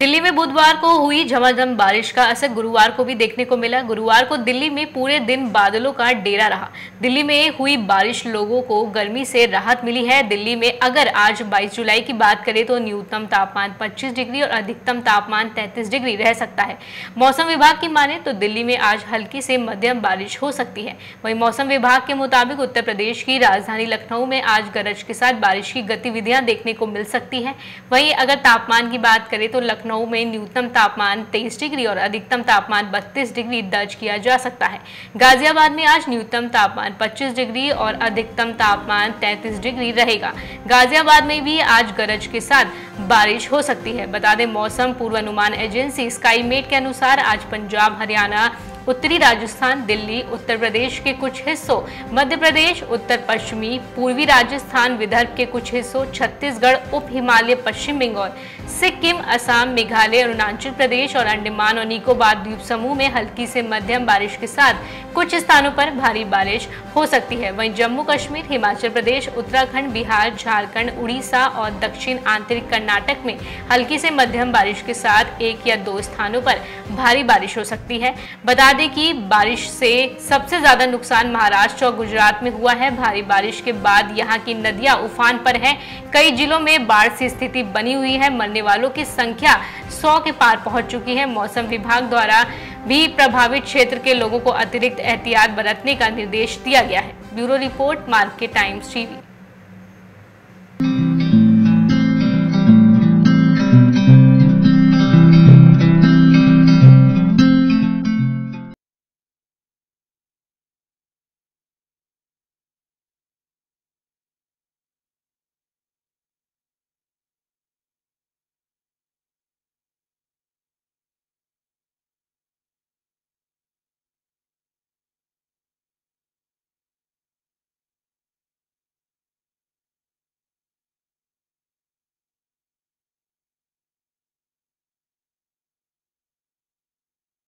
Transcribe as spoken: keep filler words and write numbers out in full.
दिल्ली में बुधवार को हुई झमाझम बारिश का असर गुरुवार को भी देखने को मिला। गुरुवार को दिल्ली में पूरे दिन बादलों का डेरा रहा। दिल्ली में हुई बारिश लोगों को गर्मी से राहत मिली है। दिल्ली में अगर आज बाईस जुलाई की बात करें तो न्यूनतम तापमान पच्चीस डिग्री और अधिकतम तापमान तैंतीस डिग्री रह सकता है। मौसम विभाग की माने तो दिल्ली में आज हल्की से मध्यम बारिश हो सकती है। वहीं मौसम विभाग के मुताबिक उत्तर प्रदेश की राजधानी लखनऊ में आज गरज के साथ बारिश की गतिविधियां देखने को मिल सकती है। वहीं अगर तापमान की बात करें तो लखनऊ नौ में न्यूनतम तापमान तेईस डिग्री और अधिकतम तापमान बत्तीस डिग्री दर्ज किया जा सकता है। गाजियाबाद में आज न्यूनतम तापमान पच्चीस डिग्री और अधिकतम तापमान तैंतीस डिग्री रहेगा। गाजियाबाद में भी आज गरज के साथ बारिश हो सकती है। बता दें, मौसम पूर्वानुमान एजेंसी स्काईमेट के अनुसार आज पंजाब, हरियाणा, उत्तरी राजस्थान, दिल्ली, उत्तर प्रदेश के कुछ हिस्सों, मध्य प्रदेश, उत्तर पश्चिमी, पूर्वी राजस्थान, विदर्भ के कुछ हिस्सों, छत्तीसगढ़, उप हिमालय, पश्चिम बंगाल, सिक्किम, असम, मेघालय, अरुणाचल प्रदेश और अंडमान और निकोबार द्वीप समूह में हल्की से मध्यम बारिश के साथ कुछ स्थानों पर भारी बारिश हो सकती है। वहीं जम्मू कश्मीर, हिमाचल प्रदेश, उत्तराखंड, बिहार, झारखंड, उड़ीसा और दक्षिण आंतरिक कर्नाटक में हल्की से मध्यम बारिश के साथ एक या दो स्थानों पर भारी बारिश हो सकती है। बता कि बारिश से सबसे ज्यादा नुकसान महाराष्ट्र और गुजरात में हुआ है। भारी बारिश के बाद यहां की नदियां उफान पर हैं। कई जिलों में बाढ़ सी स्थिति बनी हुई है। मरने वालों की संख्या सौ के पार पहुंच चुकी है। मौसम विभाग द्वारा भी प्रभावित क्षेत्र के लोगों को अतिरिक्त एहतियात बरतने का निर्देश दिया गया है। Bureau report, market times TV.